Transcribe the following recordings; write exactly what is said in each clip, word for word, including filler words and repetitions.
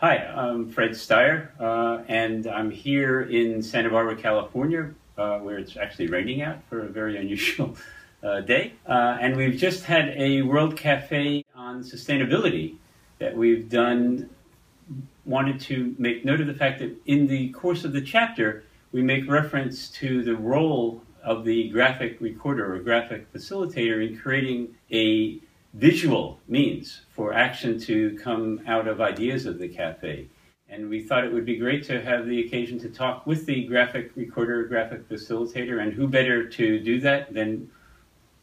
Hi, I'm Fred Steier, uh, and I'm here in Santa Barbara, California, uh, where it's actually raining out for a very unusual uh, day. Uh, and we've just had a World Café on sustainability that we've done. Wanted to make note of the fact that in the course of the chapter, we make reference to the role of the graphic recorder or graphic facilitator in creating a visual means for action to come out of ideas of the cafe. And we thought it would be great to have the occasion to talk with the graphic recorder, graphic facilitator, and who better to do that than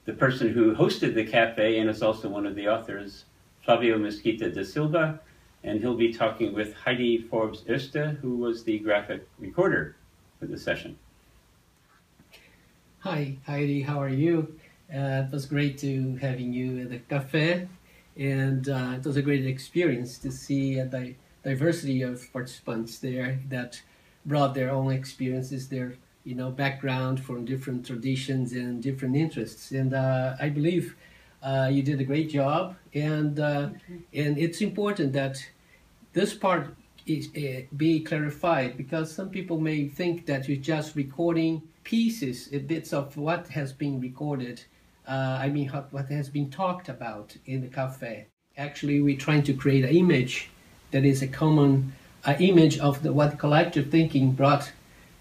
the person who hosted the cafe and is also one of the authors, Flavio Mesquita da Silva, and he'll be talking with Heidi Forbes Öste, who was the graphic recorder for the session. Hi, Heidi, how are you? Uh, it was great to having you at the cafe, and uh, it was a great experience to see a di diversity of participants there that brought their own experiences, their you know background from different traditions and different interests. And uh, I believe uh, you did a great job. And uh, and it's important that this part is uh, be clarified, because some people may think that you're just recording pieces, bits of what has been recorded. Uh, I mean, what has been talked about in the cafe. Actually, we're trying to create an image that is a common uh, image of the, what collective thinking brought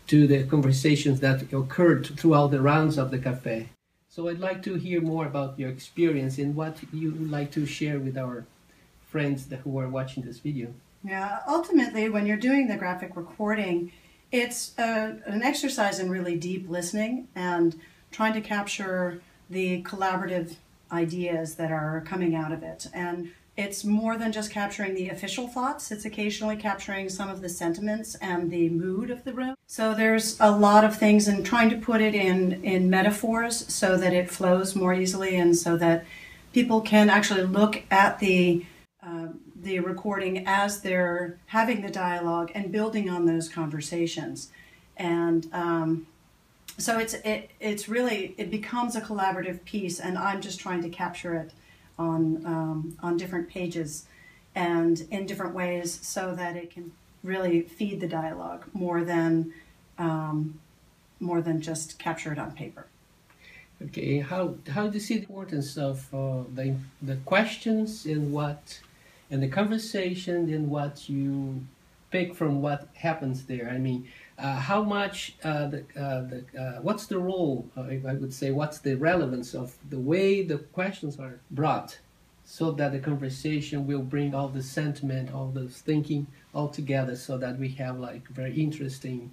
to the conversations that occurred throughout the rounds of the cafe. So I'd like to hear more about your experience and what you would like to share with our friends that, who are watching this video. Yeah, ultimately, when you're doing the graphic recording, it's a, an exercise in really deep listening and trying to capture the collaborative ideas that are coming out of it. And it's more than just capturing the official thoughts, it's occasionally capturing some of the sentiments and the mood of the room. So there's a lot of things, and trying to put it in, in metaphors so that it flows more easily and so that people can actually look at the, uh, the recording as they're having the dialogue and building on those conversations. And um, so it's, it, it's really, it becomes a collaborative piece, and I'm just trying to capture it on um, on different pages and in different ways so that it can really feed the dialogue more than um, more than just capture it on paper. Okay, how how do you see the importance of uh, the the questions and what and the conversation and what you pick from what happens there? I mean, uh, how much uh, the uh, the uh, what's the role? Uh, I would say, what's the relevance of the way the questions are brought, so that the conversation will bring all the sentiment, all the thinking, all together, so that we have like very interesting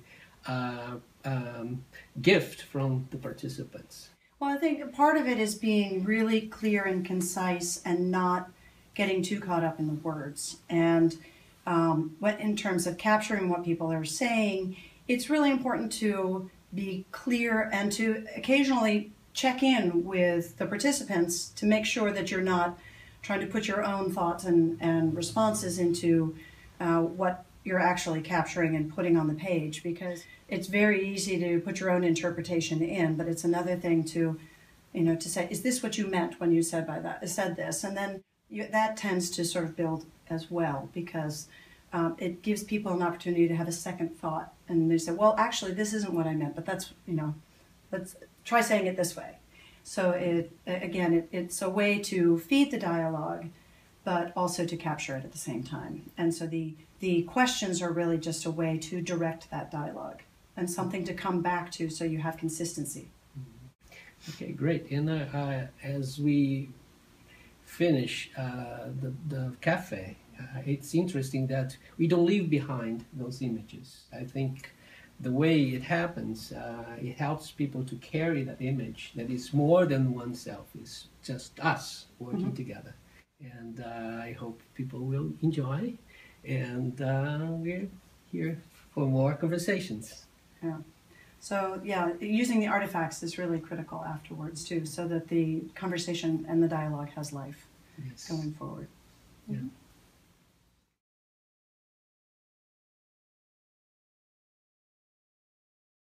uh, um, gift from the participants. Well, I think part of it is being really clear and concise, and not getting too caught up in the words. And um, what, in terms of capturing what people are saying, it's really important to be clear and to occasionally check in with the participants to make sure that you're not trying to put your own thoughts and, and responses into uh, what you're actually capturing and putting on the page, because it's very easy to put your own interpretation in, but it's another thing to, you know, to say, is this what you meant when you said by that, said this? And then You, that tends to sort of build as well, because um, it gives people an opportunity to have a second thought, and they say, well, actually this isn't what I meant, but that's, you know, let's try saying it this way. So it, again, it, it's a way to feed the dialogue, but also to capture it at the same time. And so the, the questions are really just a way to direct that dialogue and something to come back to, so you have consistency. Okay, great. And uh, uh, as we finish uh, the, the cafe, uh, it's interesting that we don't leave behind those images. I think the way it happens, uh, it helps people to carry that image that is more than oneself, it's just us working mm-hmm. together. And uh, I hope people will enjoy, and uh, we're here for more conversations. Yeah. So yeah, using the artifacts is really critical afterwards too, so that the conversation and the dialogue has life yes. going forward. Yeah. Mm-hmm.